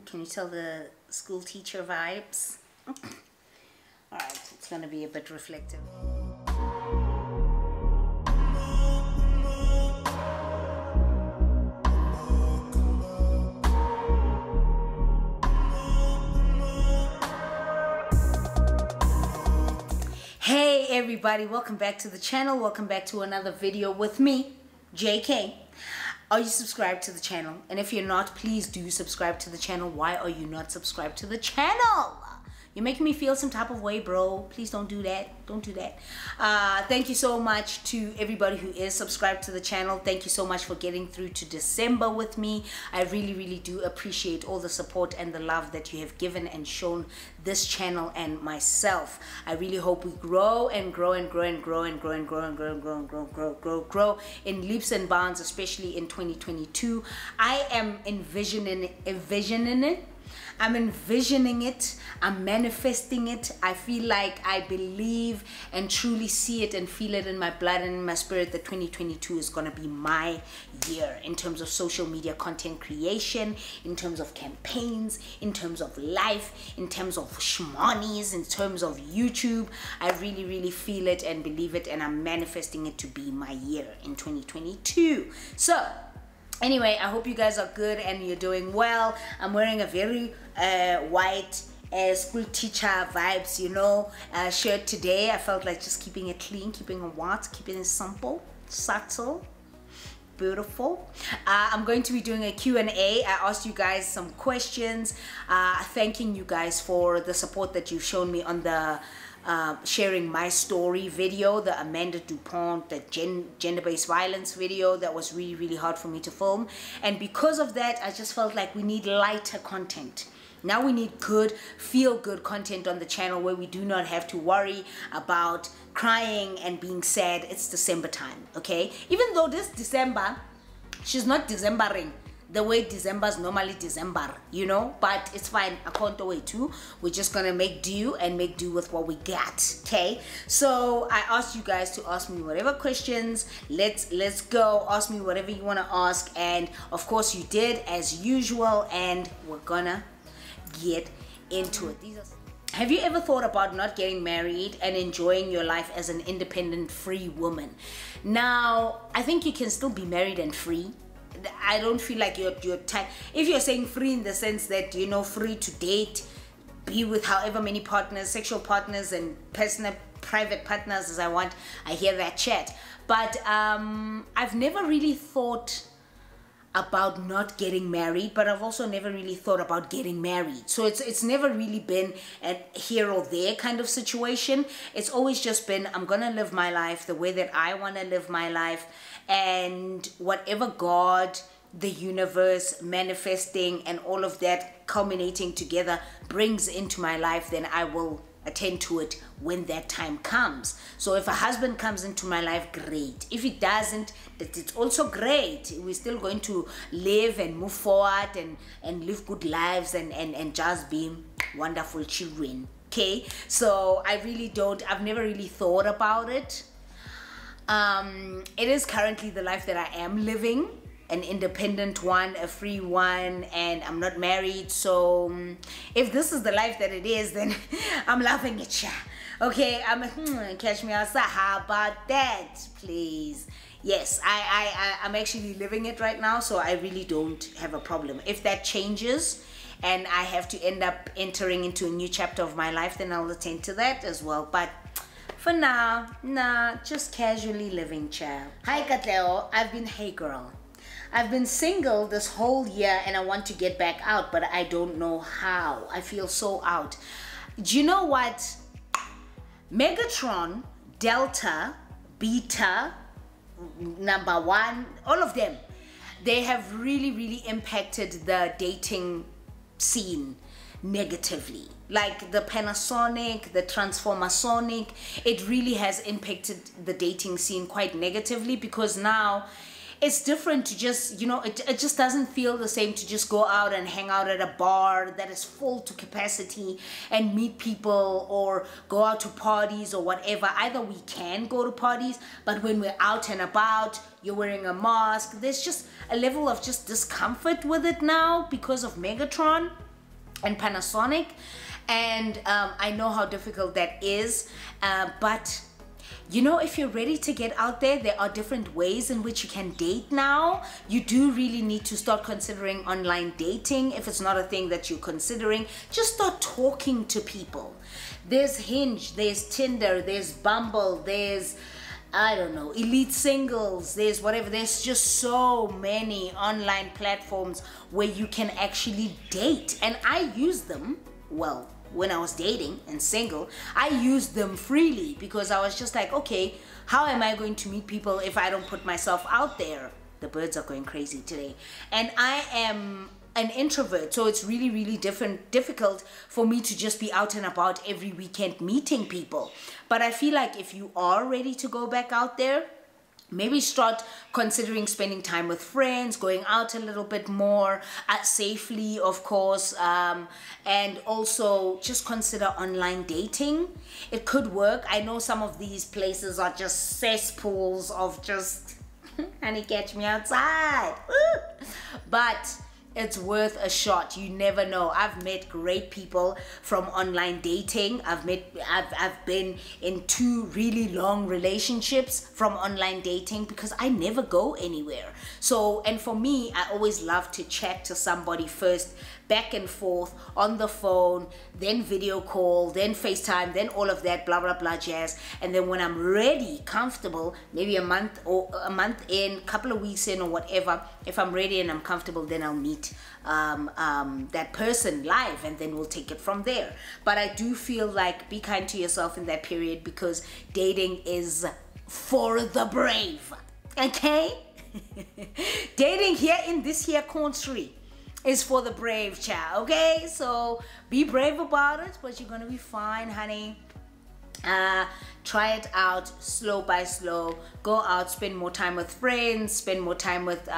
Ooh, can you tell the school teacher vibes? All right, it's going to be a bit reflective. Hey everybody, welcome back to the channel. Welcome back to another video with me, JK. Are you subscribed to the channel? And if you're not, please do subscribe to the channel. Why are you not subscribed to the channel? You're making me feel some type of way, bro. Please don't do that. Don't do that. Thank you so much to everybody who is subscribed to the channel. Thank you so much for getting through to December with me. I really, really do appreciate all the support and the love that you have given and shown this channel and myself. I really hope we grow and grow and grow and grow and grow and grow and grow and grow and grow and grow grow grow in leaps and bounds, especially in 2022. I am envisioning it, I'm manifesting it. I feel like I believe and truly see it and feel it in my blood and in my spirit that 2022 is going to be my year in terms of social media content creation, in terms of campaigns, in terms of life, in terms of shmonies, in terms of YouTube. I really, really feel it and believe it, and I'm manifesting it to be my year in 2022. So, anyway, I hope you guys are good and you're doing well. I'm wearing a very white school teacher vibes, you know, shirt today. I felt like just keeping it clean, keeping it white, keeping it simple, subtle, beautiful. I'm going to be doing a Q&A. I asked you guys some questions, thanking you guys for the support that you've shown me on the sharing my story video, the Amanda DuPont, the gender-based violence video. That was really, really hard for me to film, and because of that I just felt like we need lighter content. Now we need good, feel-good content on the channel where we do not have to worry about crying and being sad. It's December time, okay? Even though this December, she's not Decembering the way December's normally December, you know, but it's fine. I can't wait too. We're just gonna make do and make do with what we got, okay? So I asked you guys to ask me whatever questions. Let's go. Ask me whatever you want to ask, and of course you did as usual, and we're gonna get into it. These are... Have you ever thought about not getting married and enjoying your life as an independent, free woman? Now, I think you can still be married and free. I don't feel like you're if you're saying free in the sense that, you know, free to date, be with however many partners, sexual partners and personal private partners as I want. I hear that chat, but I've never really thought about not getting married, but I've also never really thought about getting married. So it's never really been a here or there kind of situation. It's always just been, I'm gonna live my life the way that I want to live my life, and whatever God, the universe, manifesting and all of that culminating together brings into my life, then I will attend to it when that time comes. So if a husband comes into my life, great. If he doesn't, that it's also great. We're still going to live and move forward and live good lives and just be wonderful children, okay? So I really don't, I've never really thought about it. It is currently the life that I am living, an independent one, a free one, and I'm not married. So if this is the life that it is, then I'm laughing at ya. Okay, I'm catch me outside. How about that, please? Yes, I'm actually living it right now, so I really don't have a problem. If that changes and I have to end up entering into a new chapter of my life, then I'll attend to that as well. But for now, nah, just casually living, child. Hi Katleo, hey girl. I've been single this whole year and I want to get back out, but I don't know how. I feel so out. Do you know what? Megatron, Delta, Beta, number one, all of them, they have really, really impacted the dating scene negatively. Like the Panasonic, the Transformasonic, it really has impacted the dating scene quite negatively, because now it's different to just, you know, it just doesn't feel the same to just go out and hang out at a bar that is full to capacity and meet people, or go out to parties or whatever. Either we can go to parties, but when we're out and about, you're wearing a mask. There's just a level of just discomfort with it now because of Megatron. and Panasonic, and I know how difficult that is, but you know, if you're ready to get out there, there are different ways in which you can date now. You do really need to start considering online dating. If it's not a thing that you're considering, just start talking to people. There's Hinge, there's Tinder, there's Bumble, there's, I don't know, Elite Singles, there's whatever. There's just so many online platforms where you can actually date. And I use them, well, when I was dating and single, I used them freely because I was just like, okay, how am I going to meet people if I don't put myself out there? The birds are going crazy today. And I am an introvert, so it's really, really difficult for me to just be out and about every weekend meeting people. But I feel like if you are ready to go back out there, maybe start considering spending time with friends, going out a little bit more, safely, of course, and also just consider online dating. It could work. I know some of these places are just cesspools of just, honey, catch me outside. Woo! But it's worth a shot. You never know. I've met great people from online dating. I've been in two really long relationships from online dating because I never go anywhere. So, and for me, I always love to chat to somebody first, back and forth, on the phone, then video call, then FaceTime, then all of that, blah, blah, blah jazz. And then when I'm ready, comfortable, maybe a month in, couple of weeks in or whatever, if I'm ready and I'm comfortable, then I'll meet that person live, and then we'll take it from there. But I do feel like be kind to yourself in that period because dating is for the brave, okay? Dating here in this here country is for the brave, child, okay? So be brave about it, but you're gonna be fine, honey. Try it out slow by slow. Go out, spend more time with friends, spend more time with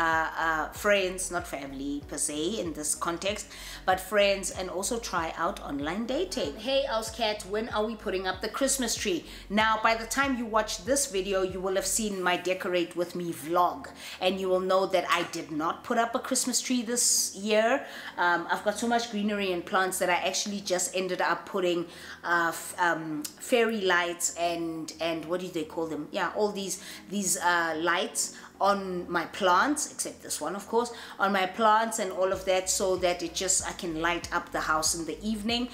friends, not family per se in this context, but friends, and also try out online dating. Hey Housecat, when are we putting up the Christmas tree? Now, by the time you watch this video, you will have seen my Decorate With Me vlog, and you will know that I did not put up a Christmas tree this year. I've got so much greenery and plants that I actually just ended up putting fairy lights and what do they call them? Yeah, all these lights on my plants, except this one, of course, on my plants and all of that, so that it just, I can light up the house in the evening.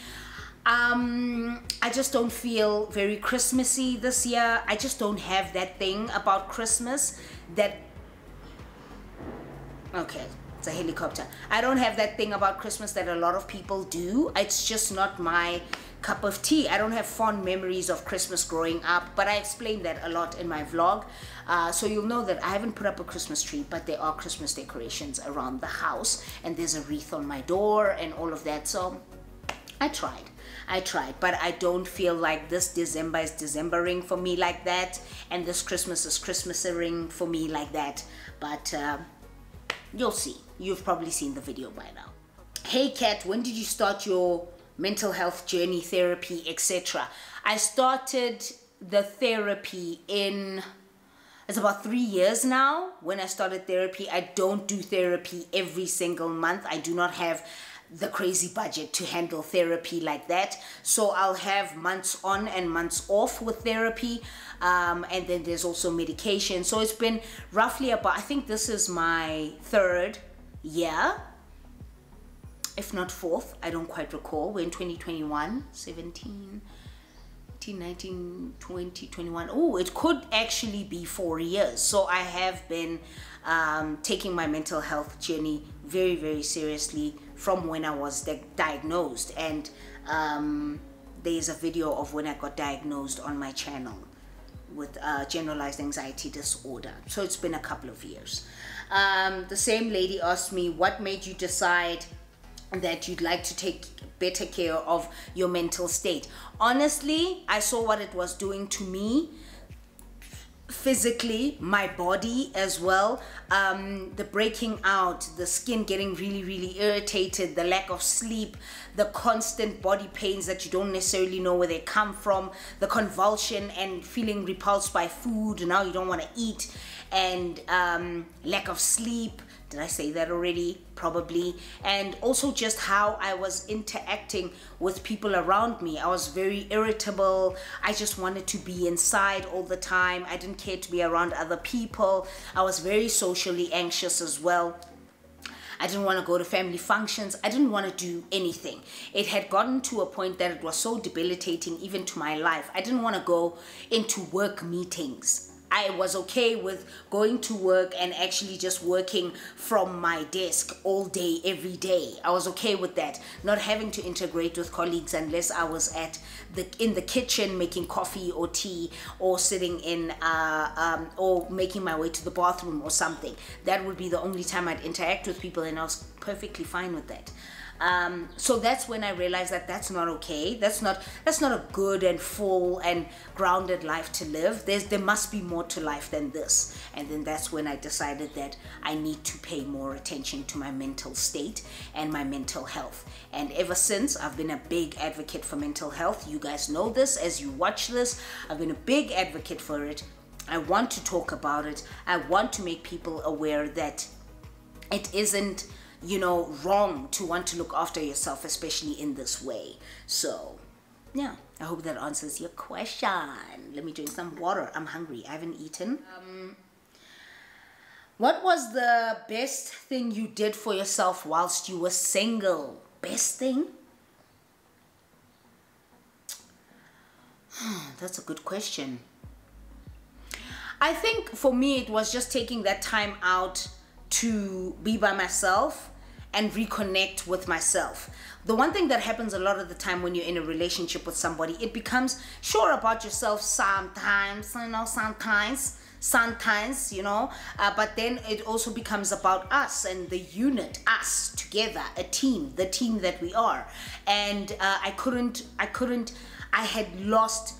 I just don't feel very Christmassy this year. I just don't have that thing about Christmas that, okay, it's a helicopter. I don't have that thing about Christmas that a lot of people do. It's just not my cup of tea. I don't have fond memories of Christmas growing up, but I explained that a lot in my vlog, so you'll know that I haven't put up a Christmas tree, but there are Christmas decorations around the house, and there's a wreath on my door and all of that. So I tried, but I don't feel like this December is Decembering for me like that, and this Christmas is Christmasering for me like that. But you'll see. You've probably seen the video by now. Hey Kat, when did you start your mental health journey, therapy, etc.? I started the therapy in, it's about 3 years now when I started therapy. I don't do therapy every single month. I do not have the crazy budget to handle therapy like that, so I'll have months on and months off with therapy, and then there's also medication. So it's been roughly about, I think this is my third year, if not fourth, I don't quite recall. We're in 2021, 17, 18, 19, 20, 21. Oh, it could actually be 4 years. So I have been taking my mental health journey very, very seriously from when I was diagnosed. And there's a video of when I got diagnosed on my channel with generalized anxiety disorder. So it's been a couple of years. The same lady asked me, what made you decide that you'd like to take better care of your mental state? Honestly, I saw what it was doing to me physically, my body as well, the breaking out, the skin getting really, really irritated, the lack of sleep, the constant body pains that you don't necessarily know where they come from, the convulsion and feeling repulsed by food, now you don't want to eat, and lack of sleep, Did I say that already? Probably. And also just how I was interacting with people around me. I was very irritable. I just wanted to be inside all the time. I didn't care to be around other people. I was very socially anxious as well. I didn't want to go to family functions. I didn't want to do anything. It had gotten to a point that it was so debilitating even to my life. I didn't want to go into work meetings. I was okay with going to work and actually just working from my desk all day, every day. I was okay with that, not having to integrate with colleagues unless I was in the kitchen making coffee or tea, or sitting in or making my way to the bathroom or something. That would be the only time I'd interact with people, and I was perfectly fine with that. So that's when I realized that that's not okay. That's not a good and full and grounded life to live. There must be more to life than this. And then that's when I decided that I need to pay more attention to my mental state and my mental health. And ever since, I've been a big advocate for mental health. You guys know this as you watch this. I've been a big advocate for it. I want to talk about it. I want to make people aware that it isn't, you know, wrong to want to look after yourself, especially in this way. So yeah, I hope that answers your question. Let me drink some water. I'm hungry. I haven't eaten. What was the best thing you did for yourself whilst you were single? Best thing? That's a good question. I think for me it was just taking that time out to be by myself and reconnect with myself. The one thing that happens a lot of the time when you're in a relationship with somebody, it becomes sure about yourself sometimes, you know, but then it also becomes about us and the unit, us together, a team, the team that we are. And I had lost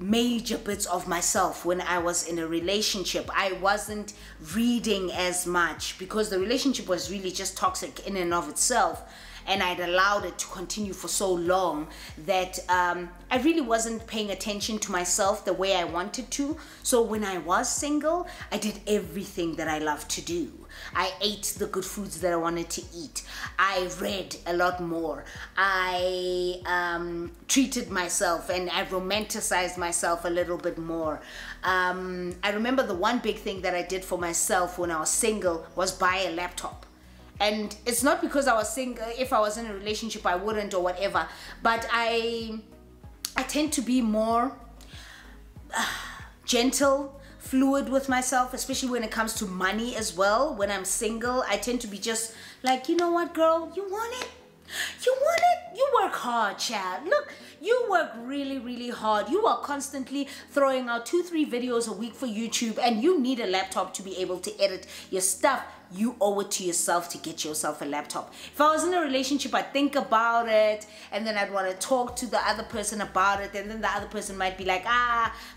major bits of myself when I was in a relationship. I wasn't reading as much because the relationship was really just toxic in and of itself, and I'd allowed it to continue for so long that I really wasn't paying attention to myself the way I wanted to. So when I was single, I did everything that I love to do. I ate the good foods that I wanted to eat. I read a lot more. I treated myself and I romanticized myself a little bit more. I remember the one big thing that I did for myself when I was single was buy a laptop. And it's not because I was single. If I was in a relationship, I wouldn't or whatever. But I tend to be more gentle, fluid with myself, especially when it comes to money as well. When I'm single, I tend to be just like, you know what, girl, you want it? You want it? You work hard, child. Look, you work really, really hard. You are constantly throwing out 2-3 videos a week for YouTube, and you need a laptop to be able to edit your stuff. You owe it to yourself to get yourself a laptop. If I was in a relationship, I'd think about it, and then I'd want to talk to the other person about it, and then the other person might be like,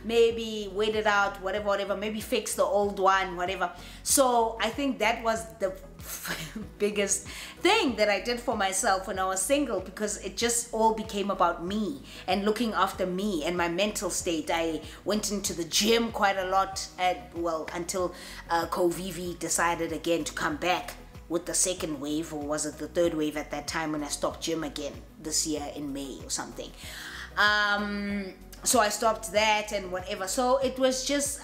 maybe wait it out, whatever, maybe fix the old one, whatever. So I think that was the biggest thing that I did for myself when I was single, because it just all became about me and looking after me and my mental state. I went into the gym quite a lot, until Kovivi decided again to come back with the second wave, or was it the third wave at that time, when I stopped gym again this year in May or something. So I stopped that and whatever. So it was just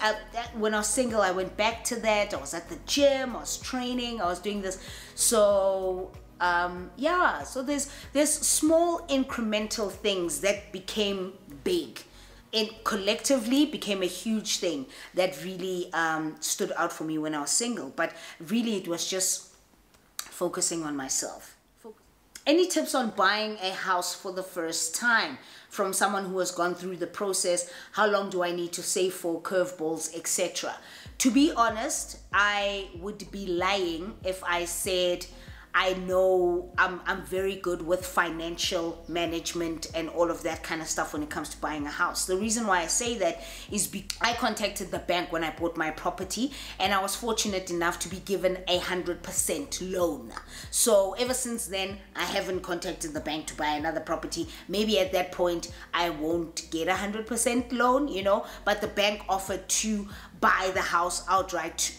when I was single, I went back to that. I was at the gym, I was training, I was doing this. So yeah, so there's small incremental things that became big. It collectively became a huge thing that really stood out for me when I was single. But really, it was just focusing on myself. Any tips on buying a house for the first time from someone who has gone through the process? How long do I need to save for, curveballs, etc.? To be honest, I would be lying if I said I know I'm very good with financial management and all of that kind of stuff when it comes to buying a house. The reason why I say that is because I contacted the bank when I bought my property, and I was fortunate enough to be given a 100% loan. So ever since then, I haven't contacted the bank to buy another property. Maybe at that point, I won't get a 100% loan, you know, but the bank offered to buy the house outright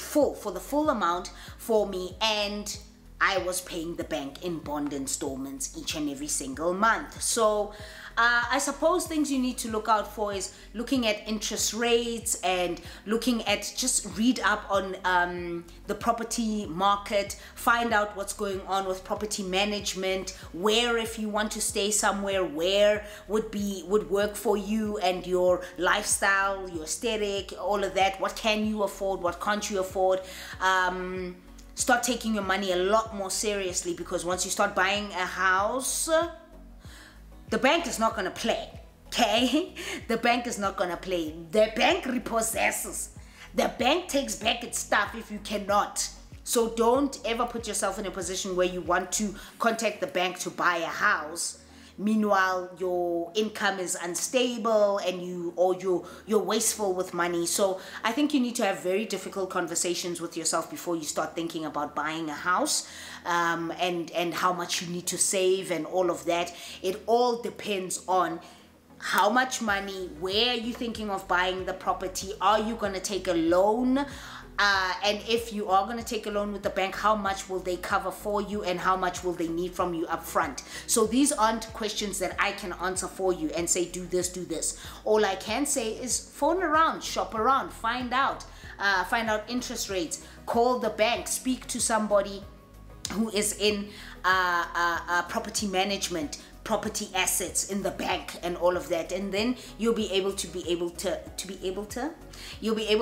for the full amount for me, and I was paying the bank in bond installments each and every single month. So I suppose things you need to look out for is looking at interest rates and looking at, just read up on the property market, find out what's going on with property management, where, if you want to stay somewhere, where would work for you and your lifestyle, your aesthetic, all of that. What can you afford? What can't you afford? Start taking your money a lot more seriously, because once you start buying a house, the bank is not gonna play, okay? The bank is not gonna play. The bank repossesses. The bank takes back its stuff if you cannot. So don't ever put yourself in a position where you want to contact the bank to buy a house. Meanwhile, your income is unstable and you're wasteful with money. So I think you need to have very difficult conversations with yourself before you start thinking about buying a house, and how much you need to save and all of that. It all depends on how much money, where are you thinking of buying the property, are you going to take a loan? And if you are going to take a loan with the bank, how much will they cover for you and how much will they need from you up front? So these aren't questions that I can answer for you and say, do this, do this. All I can say is phone around, shop around, find out interest rates, call the bank, speak to somebody who is in property management, property assets in the bank and all of that. And then you'll be able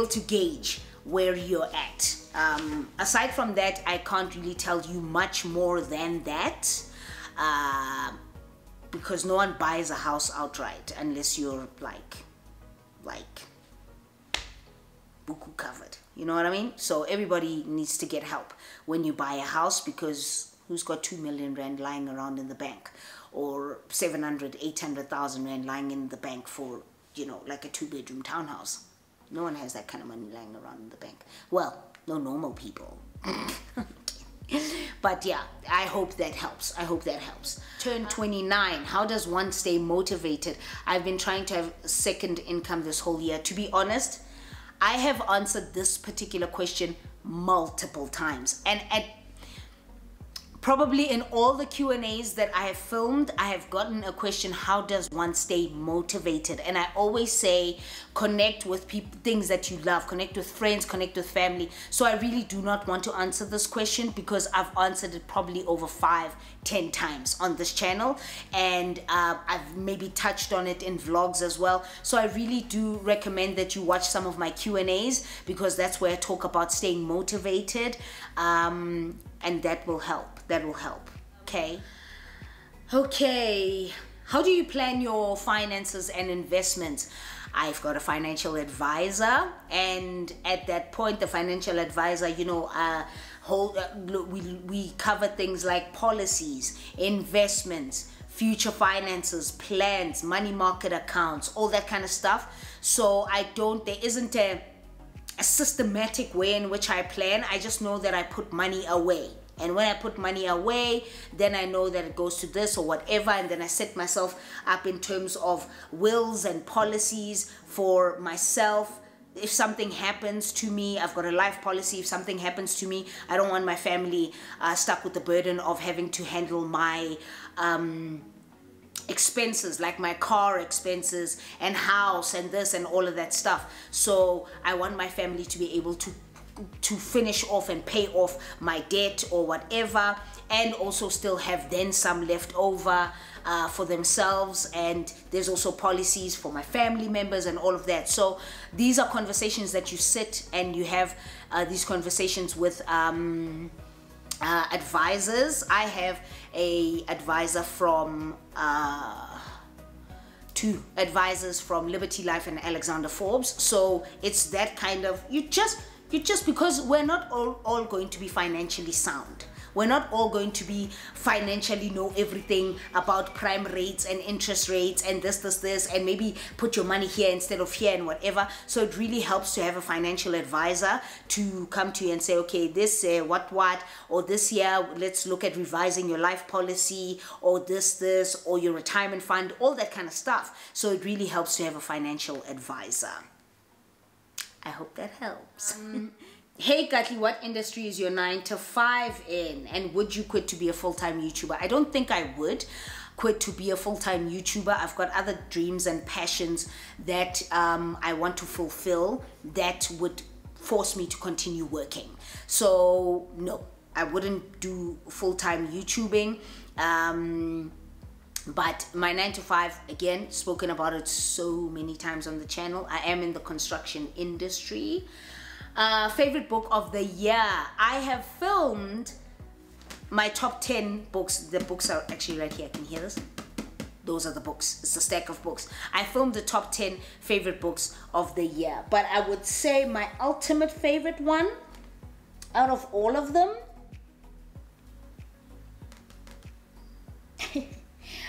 to gauge where you're at. Aside from that, I can't really tell you much more than that, because no one buys a house outright unless you're like buku covered, you know what I mean? So everybody needs to get help when you buy a house, because who's got 2 million rand lying around in the bank, or 700, 800,000 rand lying in the bank for, you know, like a 2-bedroom townhouse? No one has that kind of money lying around in the bank. Well, no normal people. But yeah, I hope that helps. I hope that helps. Turn 29. How does one stay motivated? I've been trying to have second income this whole year. To be honest, I have answered this particular question multiple times. And probably in all the Q&As that I have filmed, I have gotten a question, how does one stay motivated? And I always say, connect with people, things that you love, connect with friends, connect with family. So I really do not want to answer this question, because I've answered it probably over 5-10 times on this channel, and I've maybe touched on it in vlogs as well. So I really do recommend that you watch some of my Q&As, because that's where I talk about staying motivated, and that will help. That will help. Okay. Okay. How do you plan your finances and investments? I've got a financial advisor, and at that point, the financial advisor, you know, we cover things like policies, investments, future finances, plans, money market accounts, all that kind of stuff. So there isn't a systematic way in which I plan. I just know that I put money away. And when I put money away, then I know that it goes to this or whatever. And then I set myself up in terms of wills and policies for myself. If something happens to me, I've got a life policy. If something happens to me, I don't want my family stuck with the burden of having to handle my expenses, like my car expenses and house and this and all of that stuff. So I want my family to be able to finish off and pay off my debt or whatever, and also still have then some left over for themselves. And there's also policies for my family members and all of that. So these are conversations that you sit and you have these conversations with advisors. I have a advisor from two advisors from Liberty Life and Alexander Forbes. So it's that kind of, because we're not all going to be financially sound. We're not all going to be financially know everything about prime rates and interest rates and this, and maybe put your money here instead of here and whatever. So it really helps to have a financial advisor to come to you and say, okay, this or this year, let's look at revising your life policy, or this, or your retirement fund, all that kind of stuff. So it really helps to have a financial advisor. I hope that helps. Hey Gutly, what industry is your 9-to-5 in, and would you quit to be a full-time YouTuber? I don't think I would quit to be a full-time YouTuber. I've got other dreams and passions that I want to fulfill that would force me to continue working. So no, I wouldn't do full-time YouTubing. But my 9-to-5, again, spoken about it so many times on the channel. I am in the construction industry. Favorite book of the year. I have filmed my top 10 books. The books are actually right here. Can you hear this? Those are the books. It's a stack of books. I filmed the top 10 favorite books of the year. But I would say my ultimate favorite one out of all of them,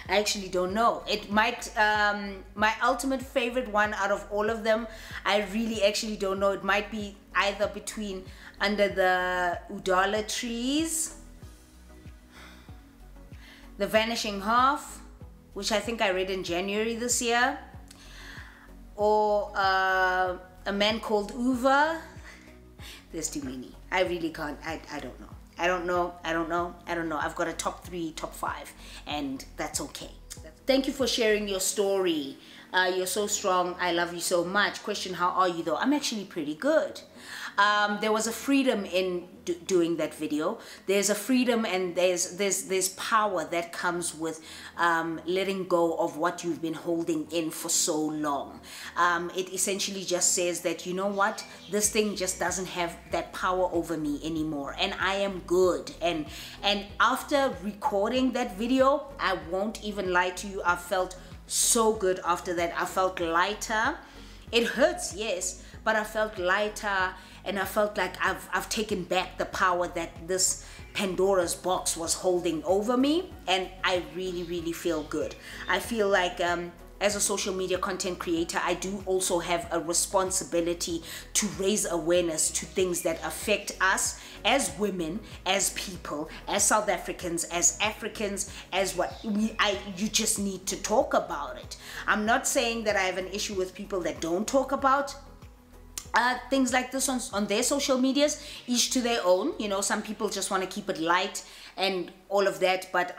I actually don't know. It might, my ultimate favorite one out of all of them, I really actually don't know. It might be either between Under the Udala Trees, The Vanishing Half, which I think I read in January this year, or A Man Called Uva. There's too many. I really can't, I don't know. I don't know. I've got a top 3, top 5, and that's okay. Thank you for sharing your story. You're so strong. I love you so much. Question, how are you though? I'm actually pretty good. There was a freedom in doing that video. There's a freedom and there's power that comes with letting go of what you've been holding in for so long. It essentially just says that, you know what, this thing just doesn't have that power over me anymore, and I am good. And after recording that video, I won't even lie to you, I felt so good after that. I felt lighter. It hurts, yes, but I felt lighter, and I felt like I've taken back the power that this Pandora's box was holding over me, and I really, really feel good. I feel like as a social media content creator, I do also have a responsibility to raise awareness to things that affect us as women, as people, as South Africans, as what you just need to talk about it. I'm not saying that I have an issue with people that don't talk about things like this on their social medias. Each to their own. You know, some people just want to keep it light and all of that, but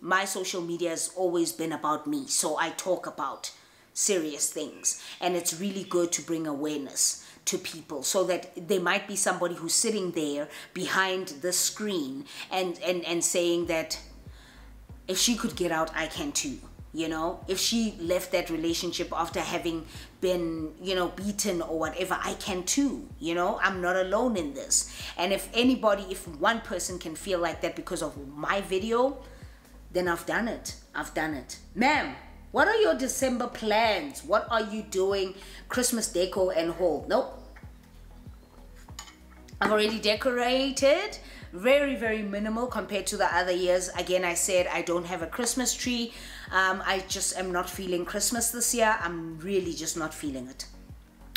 my social media has always been about me, so I talk about serious things, and it's really good to bring awareness to people, so that there might be somebody who's sitting there behind the screen and saying that if she could get out, I can too. You know, if she left that relationship after having been, you know, beaten or whatever, I can too. You know, I'm not alone in this. And if anybody, if one person can feel like that because of my video, then I've done it. I've done it. Ma'am, what are your December plans? What are you doing? Christmas deco and haul? Nope. I've already decorated. Very, very minimal compared to the other years. Again, I said I don't have a Christmas tree. I just am not feeling Christmas this year. I'm really just not feeling it.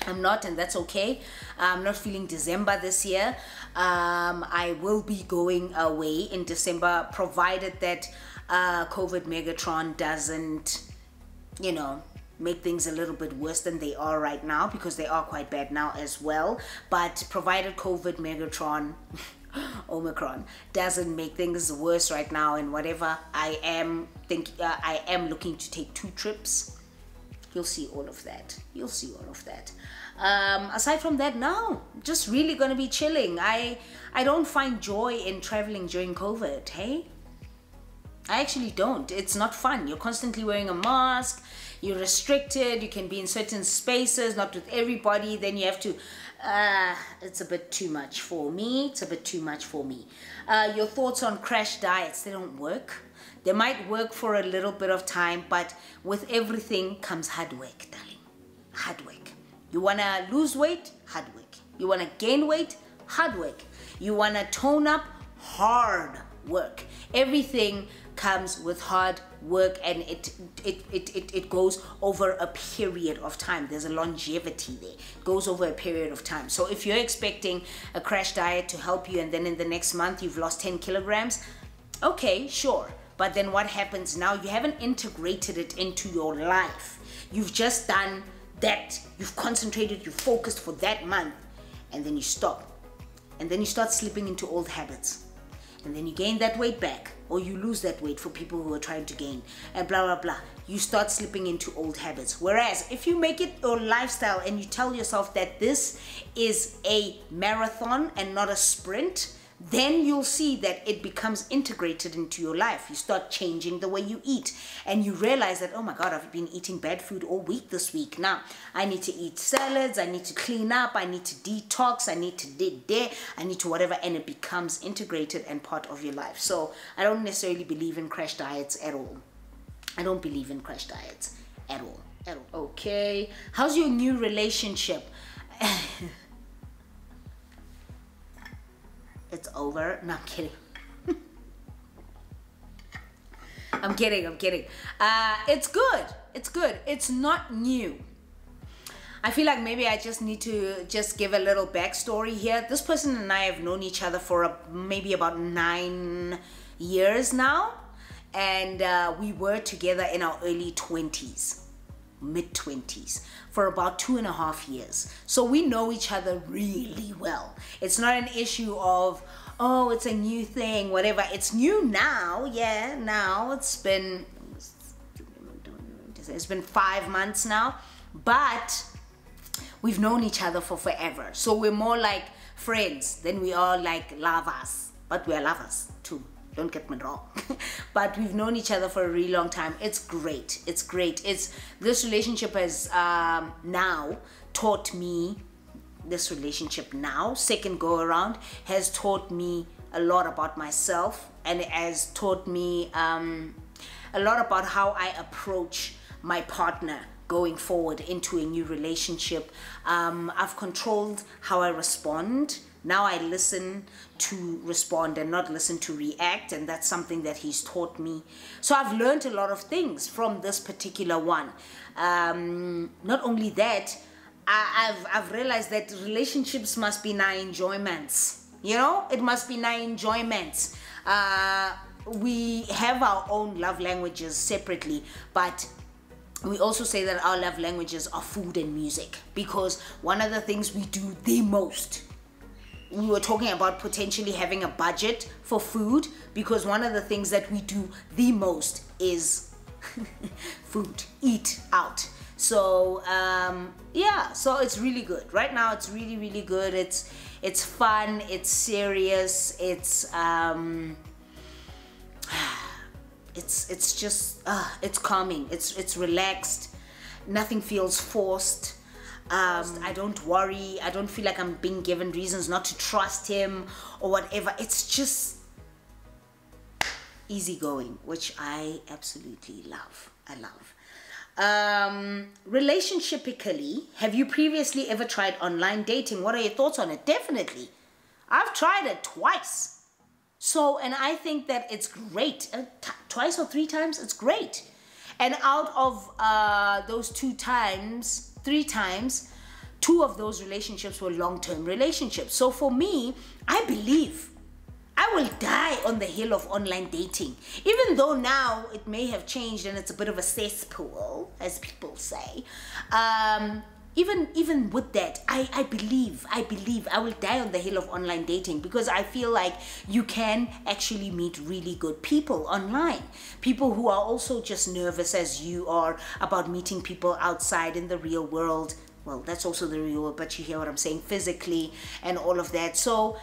I'm not, and that's okay. I'm not feeling December this year. I will be going away in December, provided that COVID Megatron doesn't, you know, make things a little bit worse than they are right now, because they are quite bad now as well. But provided COVID Megatron Omicron doesn't make things worse right now and whatever, I am looking to take 2 trips. You'll see all of that. You'll see all of that. Aside from that, no, just really gonna be chilling. I don't find joy in traveling during COVID. Hey, I actually don't. It's not fun. You're constantly wearing a mask. You're restricted. You can be in certain spaces, not with everybody. Then you have to, it's a bit too much for me. It's a bit too much for me. Your thoughts on crash diets? They don't work. They might work for a little bit of time, but with everything comes hard work, darling. Hard work. You want to lose weight? Hard work. You want to gain weight? Hard work. You want to tone up? Hard work. Everything comes with hard work, and it goes over a period of time. There's a longevity there. It goes over a period of time. So if you're expecting a crash diet to help you, and then in the next month you've lost 10 kilograms, okay, sure, but then what happens now? You haven't integrated it into your life. You've just done that. You've concentrated, you've focused for that month, and then you stop. and then you start slipping into old habits, and then you gain that weight back, or you lose that weight for people who are trying to gain, and blah, blah, blah. You start slipping into old habits. Whereas if you make it your lifestyle and you tell yourself that this is a marathon and not a sprint, then you'll see that it becomes integrated into your life. You start changing the way you eat, and you realize that, oh my God, I've been eating bad food all week this week. Now I need to eat salads, I need to clean up, I need to detox, I need to I need to whatever, and it becomes integrated and part of your life. So I don't necessarily believe in crash diets at all. I don't believe in crash diets at all. Okay, how's your new relationship? It's over. No, I'm kidding. I'm kidding. It's good. It's not new. I feel like maybe I just need to just give a little backstory here. This person and I have known each other for maybe about 9 years now. And we were together in our early 20s, mid 20s, for about 2.5 years. So we know each other really well. It's not an issue of, oh, it's a new thing, whatever. It's new now. Yeah, now it's been 5 months now, but we've known each other for forever. So we're more like friends than we are like lovers, but we're lovers too. Don't get me wrong. But we've known each other for a really long time. It's great. This relationship has second go around, has taught me a lot about myself, and it has taught me a lot about how I approach my partner going forward into a new relationship. I've controlled how I respond. Now I listen to respond and not listen to react, and that's something that he's taught me. So I've learned a lot of things from this particular one. Not only that, I've realized that relationships must be my enjoyments. You know, it must be my enjoyments. We have our own love languages separately, but we also say that our love languages are food and music, because one of the things we do the most, we were talking about potentially having a budget for food, because one of the things that we do the most is food, eat out. So yeah, so it's really good. Right now it's really, really good. It's fun, it's serious, it's just it's calming, it's relaxed, nothing feels forced. I don't worry. I don't feel like I'm being given reasons not to trust him or whatever. It's just easygoing, which I absolutely love. I love. Relationshipically, have you previously ever tried online dating? What are your thoughts on it? Definitely. I've tried it twice. So, and I think that it's great. Twice or 3 times, it's great. And out of those 2 times... 3 times, 2 of those relationships were long-term relationships. So for me, I believe I will die on the hill of online dating, even though now it may have changed and it's a bit of a cesspool, as people say. Even with that, I believe I will die on the hill of online dating, because I feel like you can actually meet really good people online. People who are also just nervous as you are about meeting people outside in the real world. Well, that's also the real world, but you hear what I'm saying, physically and all of that. So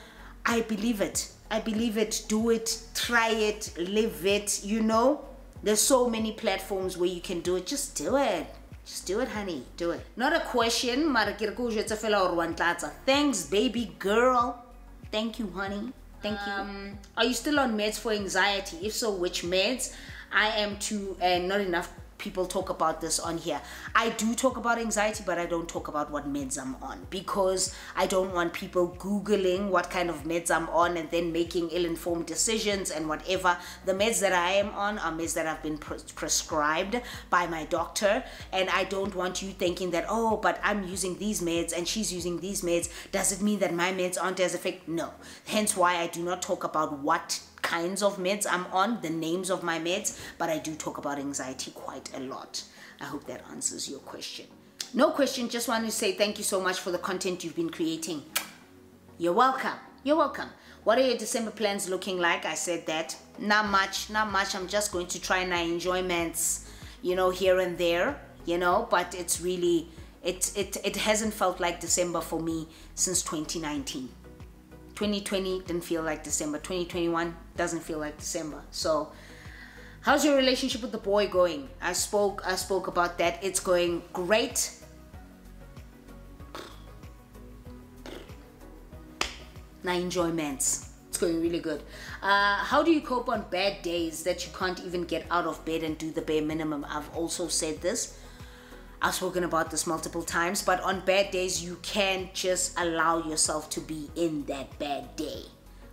I believe it. I believe it. Do it. Try it. Live it. You know, there's so many platforms where you can do it. Just do it. Just do it, honey. Do it. Not a question. Thanks, baby girl. Thank you, honey. Thank you. Are you still on meds for anxiety? If so, which meds? I am too, and not enough people talk about this on here. I do talk about anxiety, but I don't talk about what meds I'm on, because I don't want people Googling what kind of meds I'm on and then making ill-informed decisions and whatever. The meds that I am on are meds that have been prescribed by my doctor, and I don't want you thinking that, oh, but I'm using these meds and she's using these meds. Does it mean that my meds aren't as effective? No. Hence why I do not talk about what kinds of meds I'm on, the names of my meds, but I do talk about anxiety quite a lot. I hope that answers your question. No question, just want to say thank you so much for the content you've been creating. You're welcome. You're welcome. What are your December plans looking like? I said that. Not much. I'm just going to try my enjoyments, you know, here and there, you know, but it's really, it hasn't felt like December for me since 2019. 2020 didn't feel like December. 2021 doesn't feel like December. So how's your relationship with the boy going? I spoke about that. It's going great. My enjoyments. It's going really good. How do you cope on bad days that you can't even get out of bed and do the bare minimum? I've also said this. I've spoken about this multiple times, but on bad days, you can't just allow yourself to be in that bad day.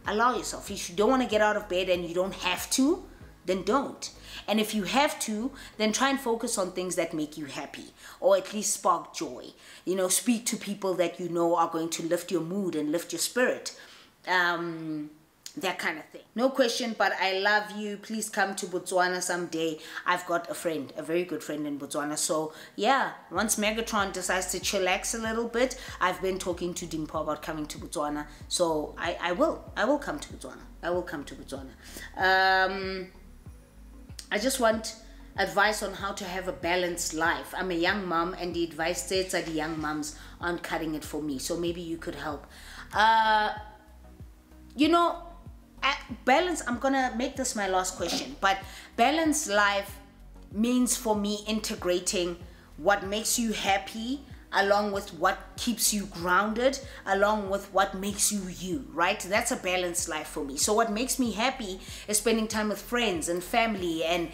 Allow yourself. If you don't want to get out of bed and you don't have to, then don't. And if you have to, then try and focus on things that make you happy, or at least spark joy. You know, speak to people that you know are going to lift your mood and lift your spirit. That kind of thing. No question, but I love you. Please come to Botswana someday. I've got a friend, a very good friend in Botswana. So yeah, once Megatron decides to chillax a little bit, I've been talking to Dimpo about coming to Botswana. So I will come to Botswana. I will come to Botswana. I just want advice on how to have a balanced life. I'm a young mom, and the advice states that the young moms aren't cutting it for me. So maybe you could help. You know, balance, I'm gonna make this my last question, but balanced life means for me integrating what makes you happy along with what keeps you grounded, along with what makes you you, right? That's a balanced life for me. So what makes me happy is spending time with friends and family and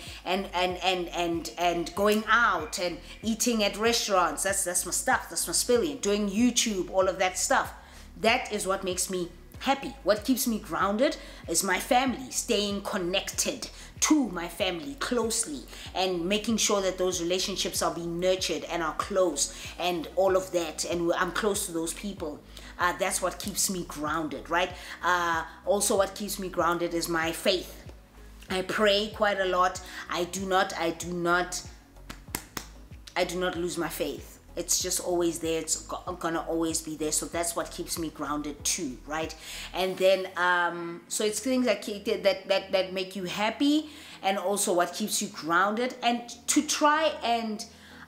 going out and eating at restaurants. That's my stuff. That's my spilling. Doing YouTube, all of that stuff. That is what makes me happy. What keeps me grounded is my family, staying connected to my family closely and making sure that those relationships are being nurtured and are close and all of that, and I'm close to those people. That's what keeps me grounded, right? Also what keeps me grounded is my faith. I pray quite a lot. I do not lose my faith. It's just always there. It's gonna always be there. So that's what keeps me grounded too, right? And then, so it's things that make you happy, and also what keeps you grounded, and to try and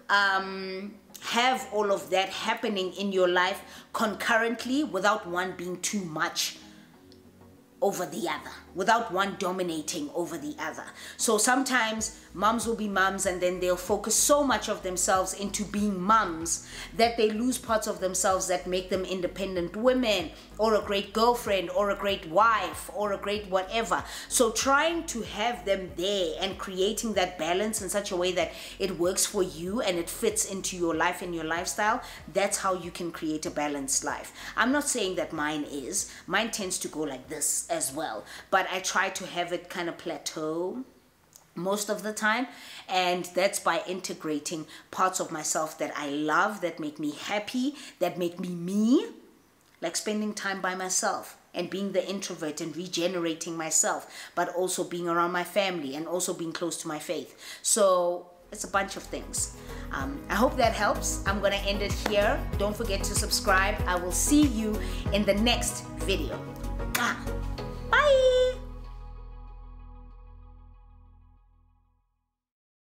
have all of that happening in your life concurrently without one being too much over the other, without one dominating over the other. So sometimes moms will be moms, and then they'll focus so much of themselves into being moms that they lose parts of themselves that make them independent women, or a great girlfriend, or a great wife, or a great whatever. So trying to have them there and creating that balance in such a way that it works for you and it fits into your life and your lifestyle, that's how you can create a balanced life. I'm not saying that mine is. Mine tends to go like this as well, but I try to have it kind of plateau most of the time, and that's by integrating parts of myself that I love, that make me happy, that make me me, like spending time by myself and being the introvert and regenerating myself, but also being around my family and also being close to my faith. So it's a bunch of things. I hope that helps. I'm gonna end it here. Don't forget to subscribe. I will see you in the next video.